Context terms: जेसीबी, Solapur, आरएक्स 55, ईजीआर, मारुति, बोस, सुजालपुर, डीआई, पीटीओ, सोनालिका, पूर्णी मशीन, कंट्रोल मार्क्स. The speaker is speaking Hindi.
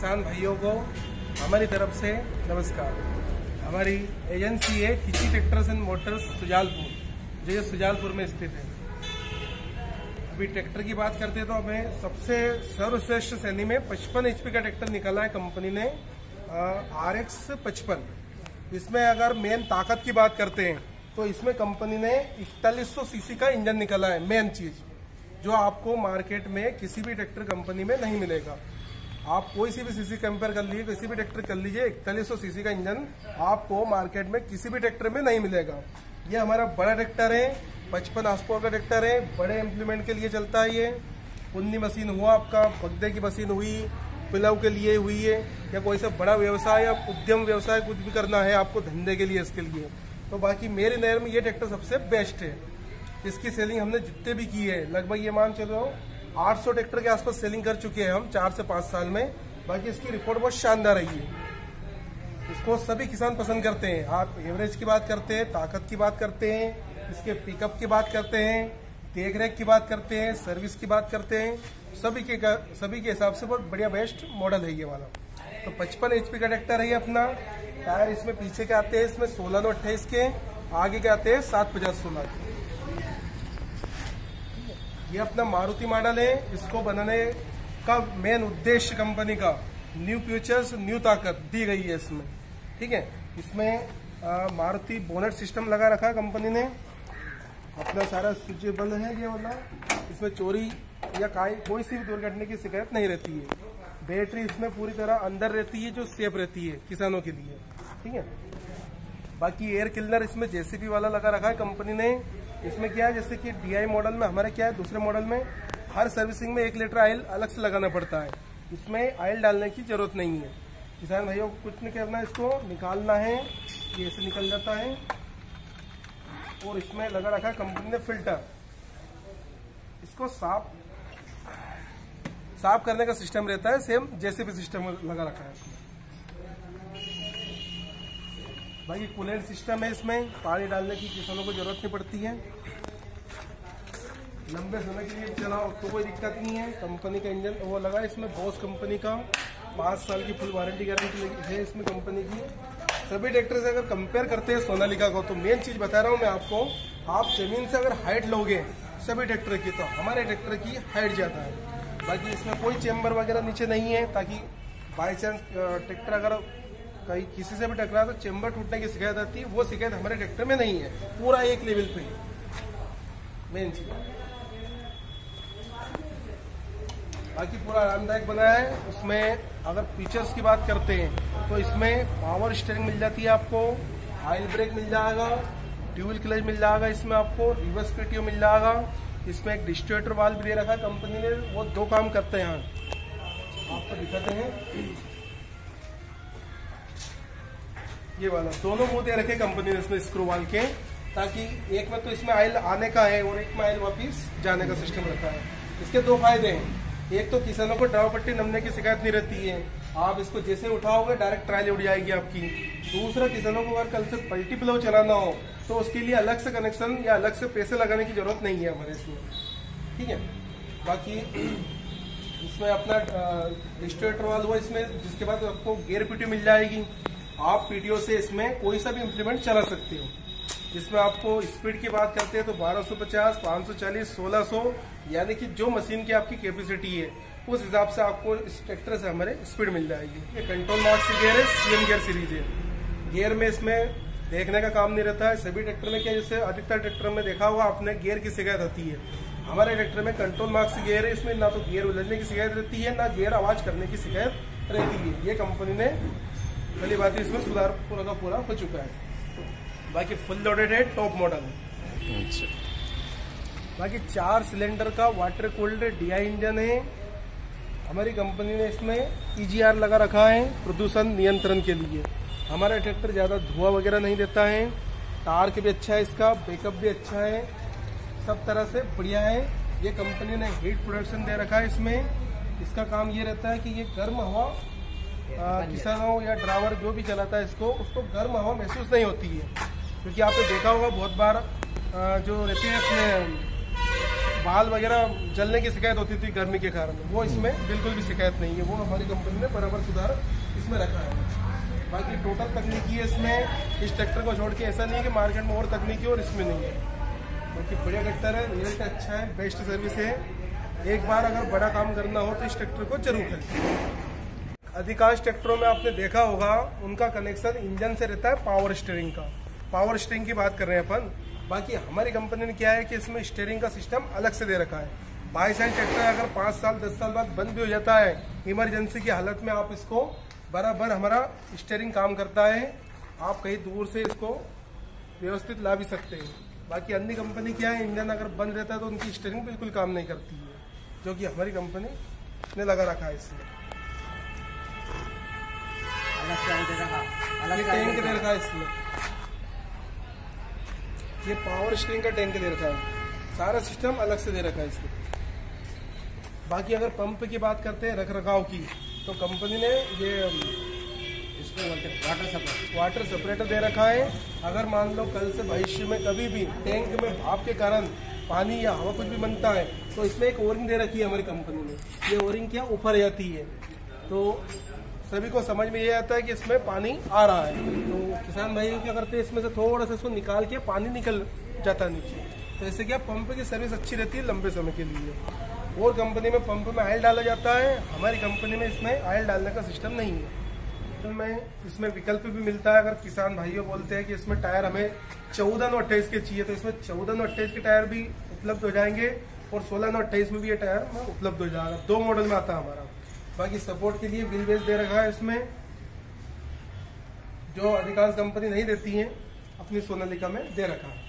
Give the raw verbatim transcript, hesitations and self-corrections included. किसान भाइयों को हमारी तरफ से नमस्कार। हमारी एजेंसी है कृषि ट्रैक्टर्स एंड मोटर्स सुजालपुर, जो ये सुजालपुर में स्थित है। अभी ट्रैक्टर की बात करते हैं तो हमें सबसे सर्वश्रेष्ठ श्रेणी में पचपन एचपी का ट्रैक्टर निकाला है कंपनी ने, आरएक्स पचपन। इसमें अगर मेन ताकत की बात करते हैं तो इसमें कंपनी ने इकतालीस सौ सीसी का इंजन निकाला है, मेन चीज जो आपको मार्केट में किसी भी ट्रैक्टर कंपनी में नहीं मिलेगा। आप कोई सी भी सीसी कंपेयर कर लीजिए, किसी भी ट्रैक्टर कर लीजिए, इकतालीस सौ सीसी का इंजन आपको मार्केट में किसी भी ट्रैक्टर में नहीं मिलेगा। ये हमारा बड़ा ट्रैक्टर है, पचपन हॉर्सपावर का ट्रैक्टर है, बड़े इम्प्लीमेंट के लिए चलता है। ये पुन्नी मशीन हुआ, आपका बगदे की मशीन हुई, पिलव के लिए हुई है, या कोई सा बड़ा व्यवसाय या उद्यम व्यवसाय कुछ भी करना है आपको धंधे के लिए, इसके लिए। तो बाकी मेरे नज़र में ये ट्रैक्टर सबसे बेस्ट है। इसकी सेलिंग हमने जितने भी की है, लगभग ये मान चलो आठ सौ ट्रैक्टर के आसपास सेलिंग कर चुके हैं हम चार से पाँच साल में। बाकी इसकी रिपोर्ट बहुत शानदार रही है, इसको सभी किसान पसंद करते हैं। आप एवरेज की बात करते हैं, ताकत की बात करते हैं, इसके पिकअप की बात करते हैं, देख रेख की बात करते हैं, सर्विस की बात करते हैं, सभी के सभी के हिसाब से बहुत बढ़िया बेस्ट मॉडल है ये वाला। तो पचपन एचपी का ट्रैक्टर है अपना। टायर इसमें पीछे के आते हैं इसमें सोलह नौ अट्ठाईस के, आगे के आते हैं सात पचास सोलह के। ये अपना मारुति मॉडल है। इसको बनाने का मेन उद्देश्य कंपनी का न्यू फ्यूचर्स न्यू ताकत दी गई है इसमें, ठीक है। इसमें मारुति बोनेट सिस्टम लगा रखा है कंपनी ने, अपना सारा सूचेबल है ये वाला। इसमें चोरी या काय कोई सी भी दुर्घटना की शिकायत नहीं रहती है। बैटरी इसमें पूरी तरह अंदर रहती है, जो सेफ रहती है किसानों के लिए, ठीक है। बाकी एयर क्लीनर इसमें जेसीबी वाला लगा रखा है कंपनी ने। इसमें क्या है, जैसे कि डीआई मॉडल में हमारे क्या है, दूसरे मॉडल में हर सर्विसिंग में एक लीटर ऑयल अलग से लगाना पड़ता है, इसमें ऑयल डालने की जरूरत नहीं है। किसान भाइयों को कुछ नहीं करना, इसको निकालना है, ये ऐसे निकल जाता है। और इसमें लगा रखा है कंपनी ने फिल्टर, इसको साफ साफ करने का सिस्टम रहता है, सेम जेसीबी सिस्टम लगा रखा है। बाकी कूलेंट सिस्टम है इसमें, पानी डालने की किसानों को जरूरत नहीं पड़ती है। लंबे समय के लिए चलाओ तो कोई दिक्कत नहीं है। कंपनी का इंजन वो लगा है इसमें, बोस कंपनी का, पाँच साल की फुल वारंटी गारंटी है इसमें कंपनी की। सभी ट्रैक्टर से अगर कंपेयर करते हैं सोनालिका को, तो मेन चीज़ बता रहा हूँ मैं आपको, आप जमीन से अगर हाइट लोगे सभी ट्रैक्टर की, तो हमारे ट्रैक्टर की हाइट ज़्यादा है। बाकी इसमें कोई चैम्बर वगैरह नीचे नहीं है, ताकि बाई चांस ट्रैक्टर अगर कहीं किसी से भी टकरा तो चैम्बर टूटने की शिकायत आती है, वो शिकायत हमारे ट्रैक्टर में नहीं है, पूरा एक लेवल पे है मेन चीज। बाकी पूरा आरामदायक बना है। उसमें अगर फीचर्स की बात करते हैं तो इसमें पावर स्टीयरिंग मिल जाती है आपको, ऑयल ब्रेक मिल जाएगा, ड्यूल क्लच मिल जाएगा, इसमें आपको रिवर्स पीटीओ मिल जाएगा। इसमें एक डिस्ट्रीब्यूटर वाल्व भी दे रखा है कंपनी ने, वो दो काम करते हैं आपको दिखाते हैं। ये वाला दोनों मुँह दे रखे कंपनी ने इसमें स्क्रू वाल के, ताकि एक में तो इसमें ऑयल आने का है और एक में ऑयल वापिस जाने का सिस्टम रखा है। इसके दो फायदे हैं, एक तो किसानों को ड्राव पट्टी नमने की शिकायत नहीं रहती है, आप इसको जैसे उठाओगे डायरेक्ट ट्रायल उड़ जाएगी आपकी। दूसरा, किसानों को अगर कल से पल्टी पिलव चलाना हो तो उसके लिए अलग से कनेक्शन या अलग से पैसे लगाने की जरूरत नहीं है हमारे इसमें, ठीक है। बाकी इसमें अपना डिस्ट्रीब्यूटर वाल हुआ इसमें, जिसके बाद आपको गियर पीटी मिल जाएगी, आप पीटीओ से इसमें कोई सा भी इम्प्लीमेंट चला सकते हो। इसमें आपको स्पीड की बात करते हैं तो बारह सौ पचास, पाँच सौ चालीस, सोलह सौ, यानी कि जो मशीन की आपकी कैपेसिटी है उस हिसाब से आपको इस ट्रैक्टर से हमारे स्पीड मिल जाएगी। ये कंट्रोल मार्क्स गियर है, सीएम गियर सीरीज है। गियर में इसमें देखने का काम नहीं रहता है, सभी ट्रैक्टर में क्या, जैसे अधिकतर ट्रैक्टर में देखा हुआ आपने गियर की शिकायत आती है, हमारे ट्रैक्टर में कंट्रोल मार्क्स गियर है, इसमें ना तो गियर उलझने की शिकायत रहती है, ना गियर आवाज करने की शिकायत रहती है। ये कंपनी ने पहली बात है, इसमें सुधार पूरा का पूरा हो चुका है। बाकी फुल लोडेड है, टॉप मॉडल है। अच्छा, बाकी चार सिलेंडर का वाटर कूल्ड डीआई इंजन है, हमारी कंपनी ने इसमें ईजीआर लगा रखा है प्रदूषण नियंत्रण के लिए। हमारा ट्रैक्टर ज़्यादा धुआं वगैरह नहीं देता है, टार्क भी अच्छा है इसका, बैकअप भी अच्छा है, सब तरह से बढ़िया है। ये कंपनी ने हीट प्रोडक्शन दे रखा है इसमें, इसका काम ये रहता है कि ये गर्म हवा किसानों या ड्राइवर जो भी चलाता है इसको, उसको गर्म हवा महसूस नहीं होती है। क्योंकि आपने देखा होगा बहुत बार जो रहते हैं अपने बाल वगैरह जलने की शिकायत होती थी गर्मी के कारण, वो इसमें बिल्कुल भी शिकायत नहीं है। वो हमारी कंपनी ने बराबर सुधार इसमें रखा है। बाकी टोटल तकनीकी है इसमें, इस ट्रैक्टर को छोड़ के ऐसा नहीं है कि मार्केट में और तकनीकी और इसमें नहीं है। बाकी बढ़िया ट्रैक्टर है, रिजल्ट अच्छा है, बेस्ट सर्विस है। एक बार अगर बड़ा काम करना हो तो इस ट्रैक्टर को जरूर खरीदें। अधिकांश ट्रैक्टरों में आपने देखा होगा उनका कनेक्शन इंजन से रहता है, पावर स्टीयरिंग का। पावर स्टीयरिंग की बात कर रहे हैं अपन। बाकी हमारी कंपनी ने क्या है कि इसमें स्टीयरिंग का सिस्टम अलग से दे रखा है। बाई चांस ट्रैक्टर अगर पाँच साल दस साल बाद बंद भी हो जाता है, इमरजेंसी की हालत में आप इसको बराबर, हमारा स्टीयरिंग काम करता है, आप कहीं दूर से इसको व्यवस्थित ला भी सकते हैं। बाकी अन्य कंपनी क्या है, इंजन अगर बंद रहता है तो उनकी स्टीयरिंग बिल्कुल काम नहीं करती है, जो कि हमारी कंपनी ने लगा रखा है इसमें। ये टैंक दे रखा है इसमें, ये पावर स्टीयरिंग का टैंक दे रखा है, सारा सिस्टम अलग से दे रखा है इसमें। बाकी अगर पंप की बात करते हैं रख रखाव की, तो कंपनी ने ये इसमें वाटर सेपरेटर वाटर सेपरेटर दे रखा है। अगर मान लो कल से भविष्य में कभी भी टैंक में भाप के कारण पानी या हवा कुछ भी बनता है, तो इसमें एक ओरिंग दे रखी है हमारी कंपनी ने। ये ओरिंग क्या ऊपर जाती है, तो सभी को समझ में ये आता है कि इसमें पानी आ रहा है। तो किसान भाई क्या करते हैं, इसमें से थोड़ा सा इसको निकाल के पानी निकल जाता है नीचे, तो इससे क्या पंप की सर्विस अच्छी रहती है लंबे समय के लिए। और कंपनी में पंप में ऑयल डाला जाता है, हमारी कंपनी में इसमें ऑयल डालने का सिस्टम नहीं है। तो मैं इसमें विकल्प भी मिलता है। अगर किसान भाइयों बोलते हैं कि इसमें टायर हमें चौदह नौ अट्ठाईस के चाहिए, तो इसमें चौदह नौ अट्ठाईस के टायर भी उपलब्ध हो जाएंगे और सोलह नौ अट्ठाईस में भी ये टायर उपलब्ध हो जाएगा। दो मॉडल में आता है हमारा। बाकी सपोर्ट के लिए व्हील बेस दे रखा है इसमें, जो अधिकांश कंपनी नहीं देती हैं, अपनी सोनालिका में दे रखा है।